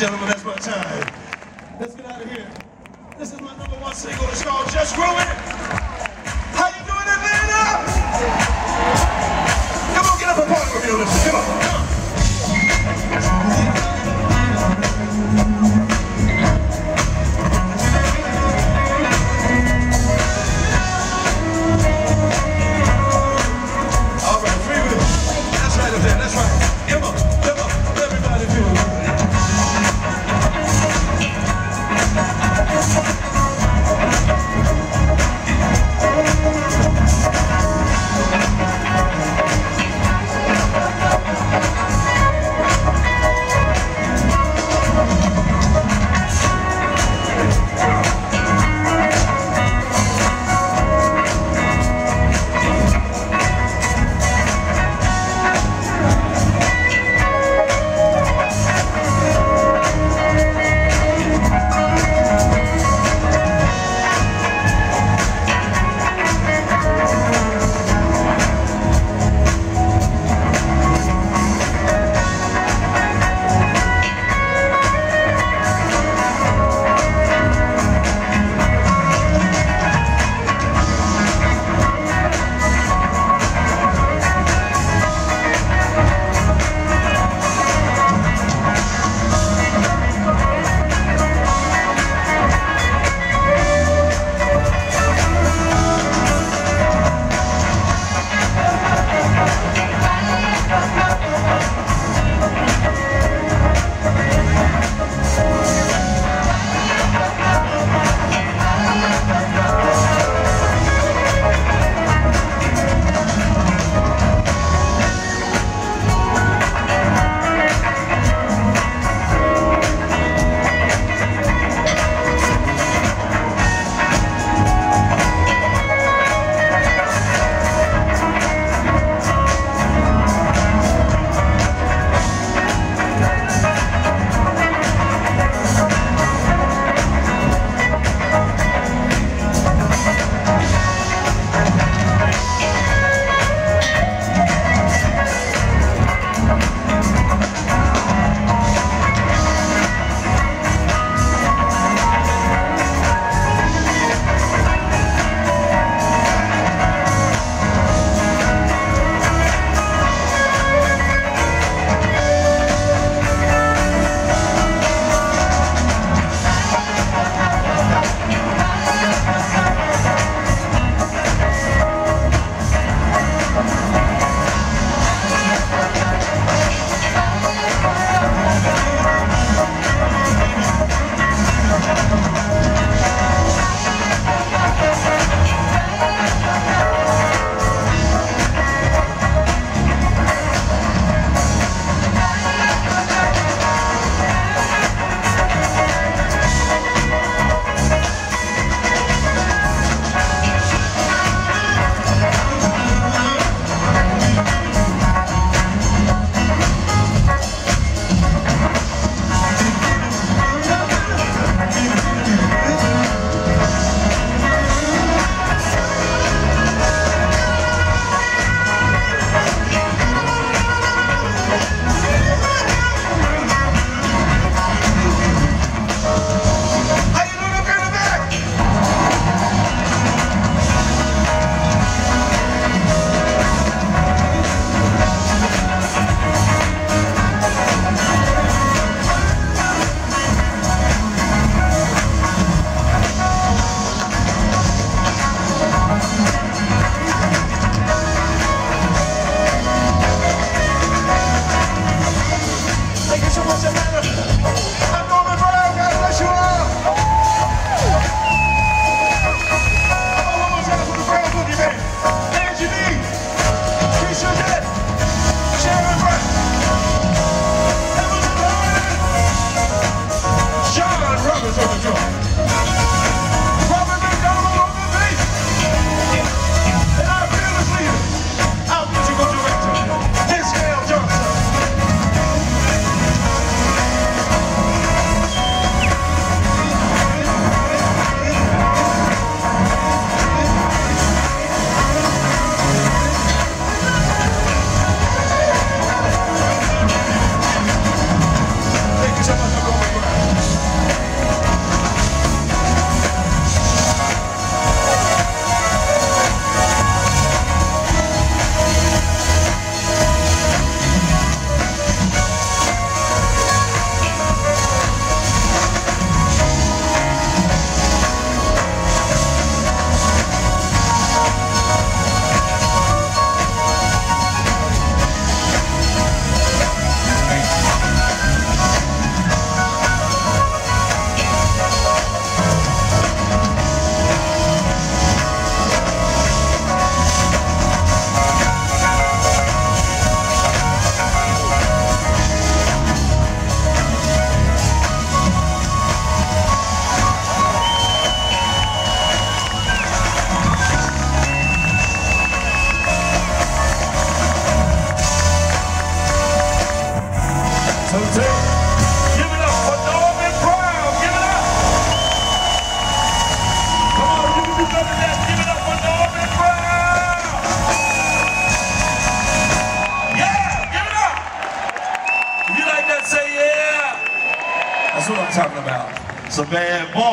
gentlemen, that's my time. Let's get out of here. This is my #1 single. It's called Just Between Us. How you doing, Atlanta? Come on, get up and party with me on this. Come on. That's right. Come on, everybody feel it. So give it up for Norman Brown. Give it up. Come on, you can do better than that. Give it up for Norman Brown. Yeah, give it up. If you like that, say yeah. That's what I'm talking about. It's a bad boy.